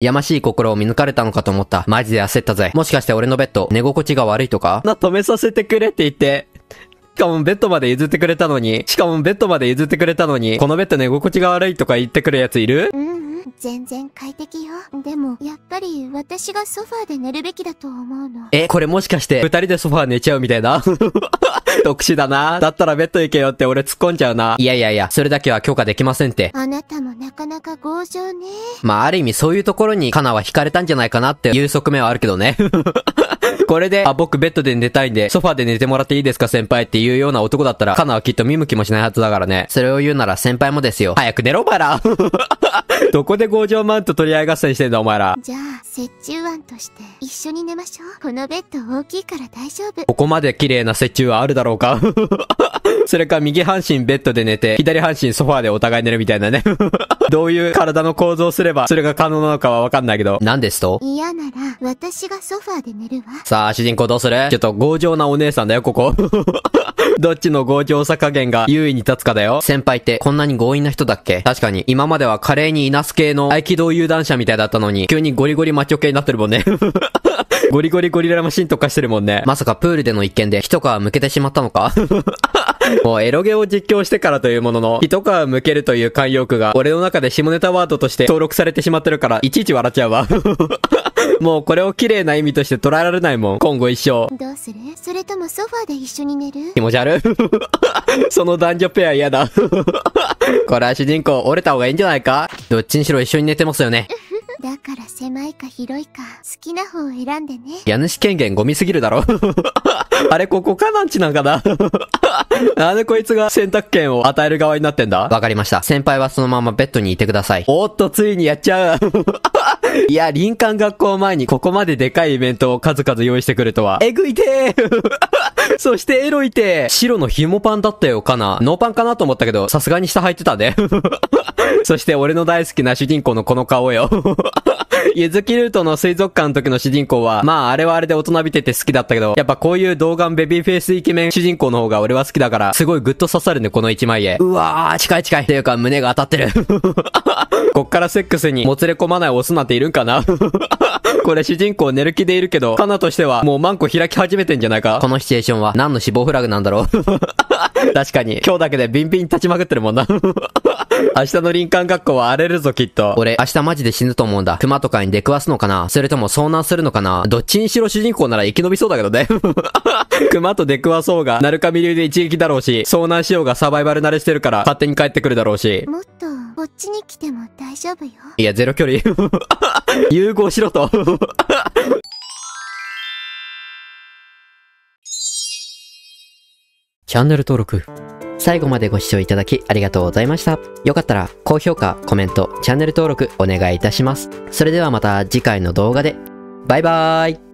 やましい心を見抜かれたのかと思った。マジで焦ったぜ。もしかして俺のベッド、寝心地が悪いとか？止めさせてくれって言って。しかもベッドまで譲ってくれたのに。このベッド寝心地が悪いとか言ってくるやついる？全然快適よ。でも、やっぱり私がソファーで寝るべきだと思うの。これもしかして、二人でソファー寝ちゃうみたいな？特殊だな。だったらベッド行けよって俺突っ込んじゃうな。いや、それだけは許可できませんって。あなたもなかなか強情ね。ある意味そういうところにカナは惹かれたんじゃないかなっていう側面はあるけどね。これで、僕ベッドで寝たいんで、ソファーで寝てもらっていいですか先輩っていうような男だったら、カナはきっと見向きもしないはずだからね。それを言うなら先輩もですよ。早く寝ろ、お前ら。どこで強情マウント取り合い合戦してんだ、お前ら。じゃあ、折衷案として、一緒に寝ましょう。このベッド大きいから大丈夫。ここまで綺麗な折衷はあるだろうか。それか、右半身ベッドで寝て、左半身ソファーでお互い寝るみたいなね。どういう体の構造すれば、それが可能なのかはわかんないけど。何ですと？嫌なら、私がソファーで寝るわ。さあ、主人公どうする？ちょっと強情なお姉さんだよ、ここ。どっちの強情さ加減が優位に立つかだよ。先輩ってこんなに強引な人だっけ？確かに、今までは華麗にいなす系の合気道有段者みたいだったのに、急にゴリゴリマッチョ系になってるもんね。ゴリゴリゴリラマシンとかしてるもんね。まさかプールでの一件で一皮むけてしまったのか？もうエロゲを実況してからというものの、一皮むけるという慣用句が俺の中で下ネタワードとして登録されてしまってるから、いちいち笑っちゃうわ。もうこれを綺麗な意味として捉えられないもん。今後一生。どうする？それともソファーで一緒に寝る？気持ち悪い。その男女ペア嫌だ。これは主人公折れた方がいいんじゃないか？どっちにしろ一緒に寝てますよね。だから狭いか広いか、好きな方を選んでね。家主権限ゴミすぎるだろ。あれ、ここカナンチなんかな。なんでこいつが選択権を与える側になってんだ？わかりました。先輩はそのままベッドにいてください。おっと、ついにやっちゃう。いや、林間学校前にここまででかいイベントを数々用意してくるとは。えぐいてー。そしてエロいてー。白の紐パンだったよ、カナ。ノーパンかなと思ったけど、さすがに下入ってたね。そして俺の大好きな主人公のこの顔よ。ゆずきルートの水族館の時の主人公は、あれはあれで大人びてて好きだったけど、やっぱこういう童顔ベビーフェイスイケメン主人公の方が俺は好きだから、すごいグッと刺さるね、この一枚絵。うわー、近い。っていうか、胸が当たってる。こっからセックスにもつれ込まないオスなんているんかな。これ主人公寝る気でいるけど、カナとしてはもうマンコ開き始めてんじゃないか。このシチュエーションは何の死亡フラグなんだろう。確かに、今日だけでビンビン立ちまくってるもんな。明日の林間学校は荒れるぞ、きっと。俺、明日マジで死ぬと思うんだ。熊とかに出くわすのかな？それとも遭難するのかな？どっちにしろ主人公なら生き延びそうだけどね。熊と出くわそうが、なるかみ流で一撃だろうし、遭難しようがサバイバル慣れしてるから、勝手に帰ってくるだろうし。もっと、こっちに来ても大丈夫よ。いや、ゼロ距離。融合しろと。チャンネル登録。最後までご視聴いただきありがとうございました。よかったら高評価、コメント、チャンネル登録お願いいたします。それではまた次回の動画で。バイバーイ。